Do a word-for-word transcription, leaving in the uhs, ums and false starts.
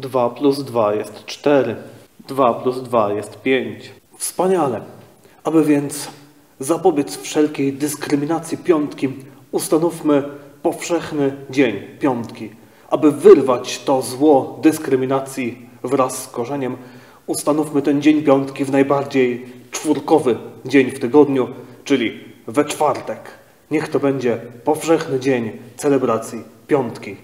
dwa plus dwa jest cztery. dwa plus dwa jest pięć. Wspaniale! Aby więc zapobiec wszelkiej dyskryminacji piątki, ustanówmy powszechny dzień piątki. Aby wyrwać to zło dyskryminacji wraz z korzeniem, ustanówmy ten dzień piątki w najbardziej czwórkowy dzień w tygodniu, czyli we czwartek. Niech to będzie powszechny dzień celebracji piątki.